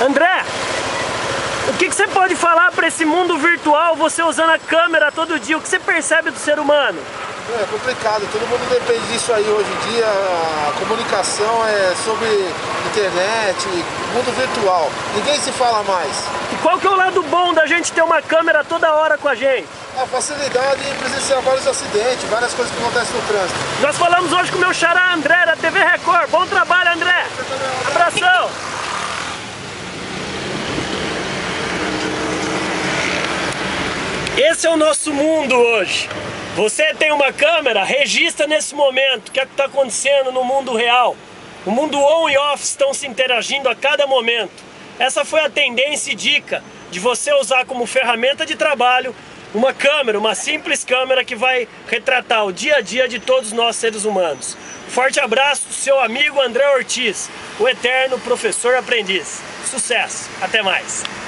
André, o que você pode falar para esse mundo virtual, você usando a câmera todo dia? O que você percebe do ser humano? É complicado, todo mundo depende disso aí hoje em dia. A comunicação é sobre internet, mundo virtual. Ninguém se fala mais. E qual que é o lado bom da gente ter uma câmera toda hora com a gente? A facilidade em presenciar vários acidentes, várias coisas que acontecem no trânsito. Nós falamos hoje com o meu xará André, da TV Record. Bom trabalho, André! Abração! Esse é o nosso mundo hoje. Você tem uma câmera, registra nesse momento o que é que está acontecendo no mundo real. O mundo on e off estão se interagindo a cada momento. Essa foi a tendência e dica de você usar como ferramenta de trabalho uma câmera, uma simples câmera que vai retratar o dia a dia de todos nós seres humanos. Forte abraço do seu amigo André Ortiz, o eterno professor aprendiz. Sucesso, até mais!